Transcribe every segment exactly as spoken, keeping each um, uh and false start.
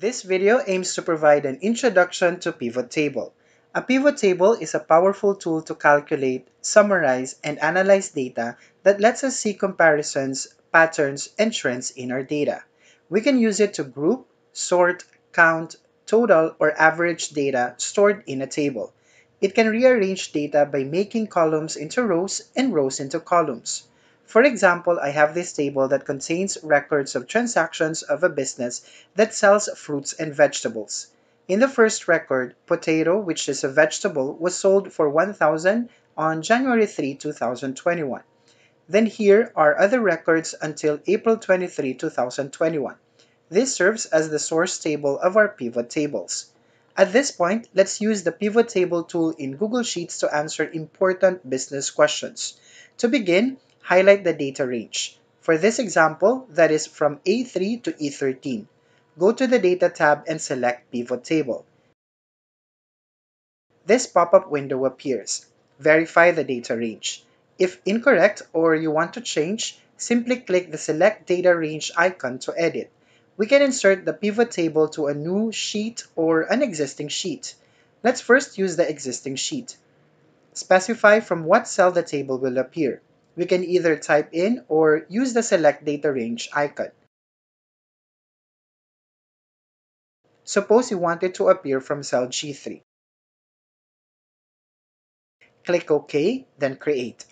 This video aims to provide an introduction to Pivot Table. A pivot table is a powerful tool to calculate, summarize, and analyze data that lets us see comparisons, patterns, and trends in our data. We can use it to group, sort, count, total, or average data stored in a table. It can rearrange data by making columns into rows and rows into columns. For example, I have this table that contains records of transactions of a business that sells fruits and vegetables. In the first record, potato, which is a vegetable, was sold for one thousand dollars on January third, two thousand twenty-one. Then here are other records until April twenty-third, two thousand twenty-one. This serves as the source table of our pivot tables. At this point, let's use the pivot table tool in Google Sheets to answer important business questions. To begin, highlight the data range. For this example, that is from A three to E thirteen. Go to the Data tab and select Pivot Table. This pop-up window appears. Verify the data range. If incorrect or you want to change, simply click the Select Data Range icon to edit. We can insert the pivot table to a new sheet or an existing sheet. Let's first use the existing sheet. Specify from what cell the table will appear. We can either type in or use the Select Data Range icon. Suppose you want it to appear from cell G three. Click OK, then Create.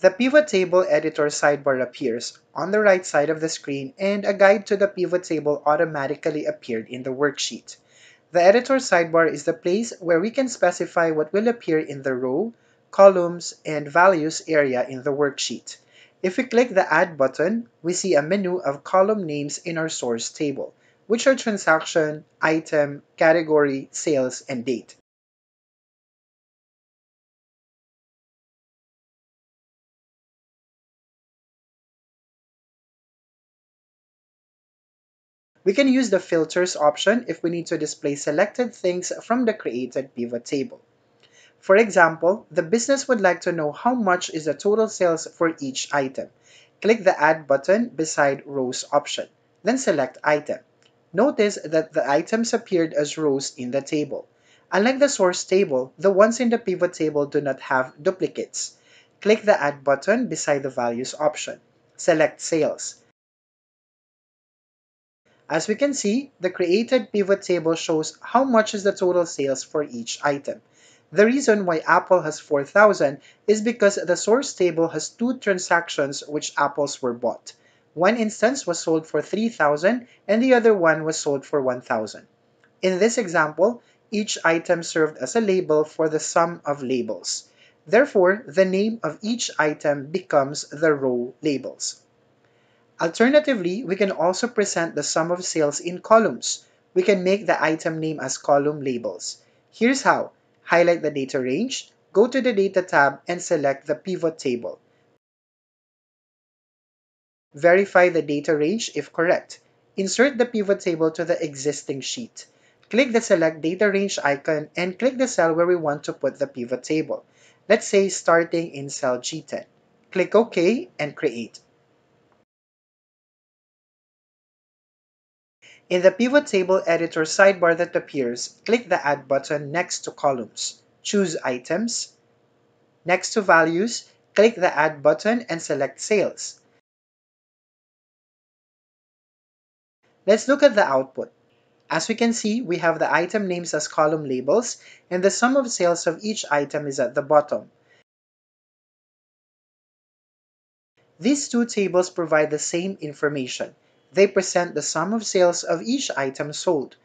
The Pivot Table Editor sidebar appears on the right side of the screen, and a guide to the pivot table automatically appeared in the worksheet. The Editor sidebar is the place where we can specify what will appear in the row, columns, and values area in the worksheet. If we click the Add button, we see a menu of column names in our source table, which are transaction, item, category, sales, and date. We can use the Filters option if we need to display selected things from the created pivot table. For example, the business would like to know how much is the total sales for each item. Click the Add button beside Rows option, then select Item. Notice that the items appeared as rows in the table. Unlike the source table, the ones in the pivot table do not have duplicates. Click the Add button beside the Values option. Select Sales. As we can see, the created pivot table shows how much is the total sales for each item. The reason why Apple has four thousand is because the source table has two transactions which apples were bought. One instance was sold for three thousand and the other one was sold for one thousand. In this example, each item served as a label for the sum of labels. Therefore, the name of each item becomes the row labels. Alternatively, we can also present the sum of sales in columns. We can make the item name as column labels. Here's how. Highlight the data range, go to the Data tab, and select the Pivot Table. Verify the data range if correct. Insert the pivot table to the existing sheet. Click the Select Data Range icon and click the cell where we want to put the pivot table. Let's say starting in cell G ten. Click OK and Create. In the Pivot Table Editor sidebar that appears, click the Add button next to Columns. Choose Items. Next to Values, click the Add button and select Sales. Let's look at the output. As we can see, we have the item names as column labels, and the sum of sales of each item is at the bottom. These two tables provide the same information. They present the sum of sales of each item sold.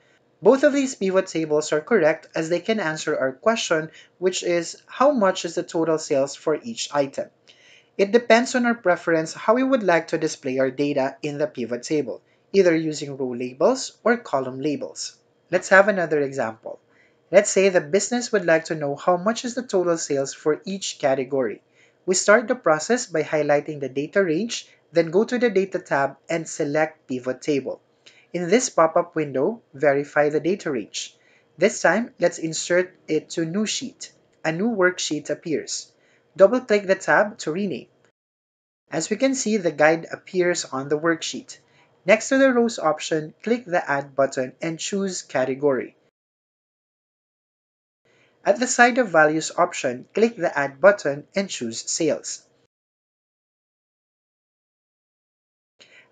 Both of these pivot tables are correct as they can answer our question, which is how much is the total sales for each item. It depends on our preference how we would like to display our data in the pivot table, either using row labels or column labels. Let's have another example. Let's say the business would like to know how much is the total sales for each category. We start the process by highlighting the data range, then go to the Data tab and select Pivot Table. In this pop-up window, verify the data range. This time, let's insert it to New Sheet. A new worksheet appears. Double-click the tab to rename. As we can see, the guide appears on the worksheet. Next to the rows option, click the Add button and choose Category. At the side of Values option, click the Add button and choose Sales.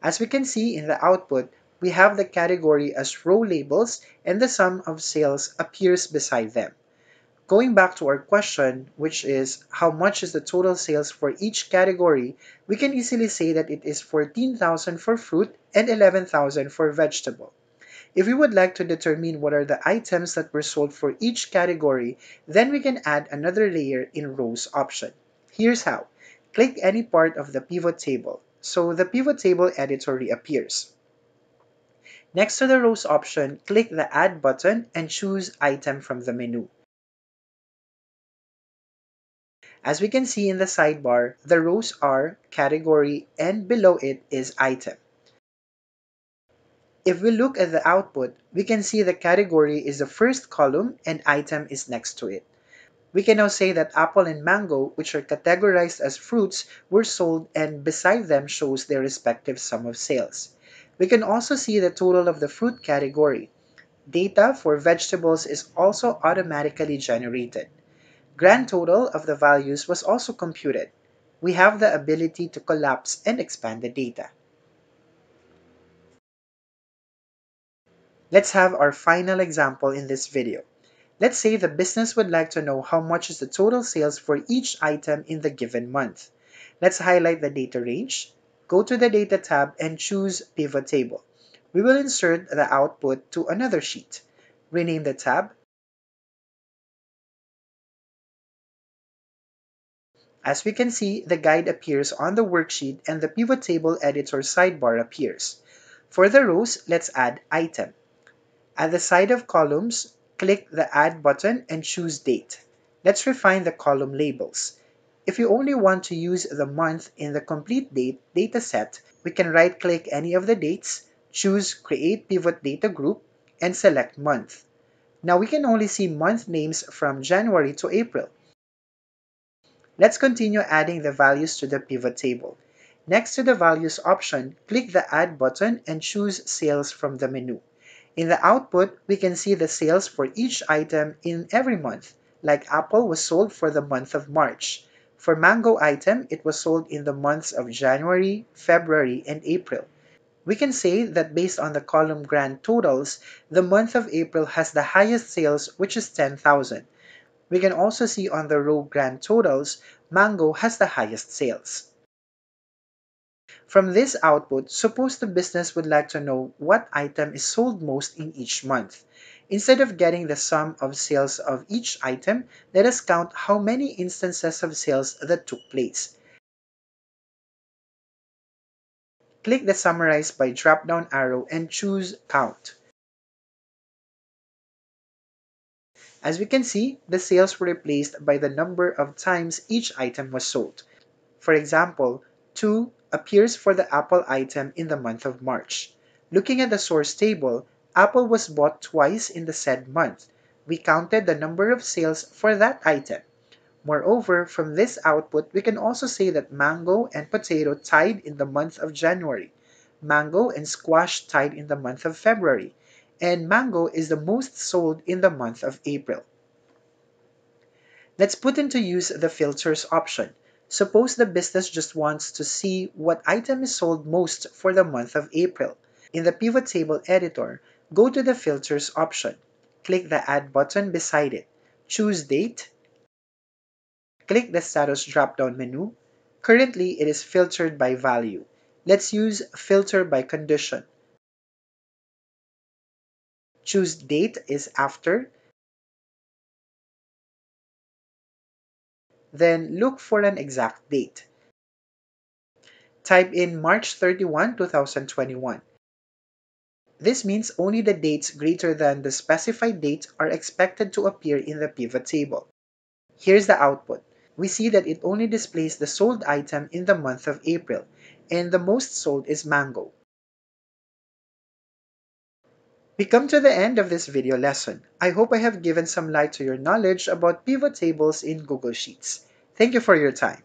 As we can see in the output, we have the category as row labels and the sum of sales appears beside them. Going back to our question, which is how much is the total sales for each category, we can easily say that it is fourteen thousand for fruit and eleven thousand for vegetable. If we would like to determine what are the items that were sold for each category, then we can add another layer in rows option. Here's how. Click any part of the pivot table. So the pivot table editor reappears. Next to the rows option, click the Add button and choose Item from the menu. As we can see in the sidebar, the rows are Category and below it is Item. If we look at the output, we can see the category is the first column and item is next to it. We can now say that apple and mango, which are categorized as fruits, were sold and beside them shows their respective sum of sales. We can also see the total of the fruit category. Data for vegetables is also automatically generated. Grand total of the values was also computed. We have the ability to collapse and expand the data. Let's have our final example in this video. Let's say the business would like to know how much is the total sales for each item in the given month. Let's highlight the data range, go to the data tab and choose Pivot Table. We will insert the output to another sheet. Rename the tab. As we can see, the guide appears on the worksheet and the Pivot Table editor sidebar appears. For the rows, let's add item. At the side of columns, click the Add button and choose Date. Let's refine the column labels. If you only want to use the month in the complete date dataset, we can right-click any of the dates, choose Create Pivot Data Group, and select Month. Now we can only see month names from January to April. Let's continue adding the values to the pivot table. Next to the Values option, click the Add button and choose Sales from the menu. In the output, we can see the sales for each item in every month, like apple was sold for the month of March. For mango item, it was sold in the months of January, February, and April. We can say that based on the column grand totals, the month of April has the highest sales, which is ten thousand. We can also see on the row grand totals, mango has the highest sales. From this output, suppose the business would like to know what item is sold most in each month. Instead of getting the sum of sales of each item, let us count how many instances of sales that took place. Click the Summarize by drop-down arrow and choose Count. As we can see, the sales were replaced by the number of times each item was sold. For example, two appears for the apple item in the month of March. Looking at the source table, apple was bought twice in the said month. We counted the number of sales for that item. Moreover, from this output, we can also say that mango and potato tied in the month of January, mango and squash tied in the month of February, and mango is the most sold in the month of April. Let's put into use the filters option. Suppose the business just wants to see what item is sold most for the month of April. In the Pivot Table editor, go to the Filters option. Click the Add button beside it. Choose Date. Click the Status drop-down menu. Currently, it is filtered by value. Let's use Filter by Condition. Choose Date is after. Then look for an exact date. Type in March thirty-first, two thousand twenty-one. This means only the dates greater than the specified date are expected to appear in the pivot table. Here's the output. We see that it only displays the sold item in the month of April, and the most sold is mango. We come to the end of this video lesson. I hope I have given some light to your knowledge about pivot tables in Google Sheets. Thank you for your time.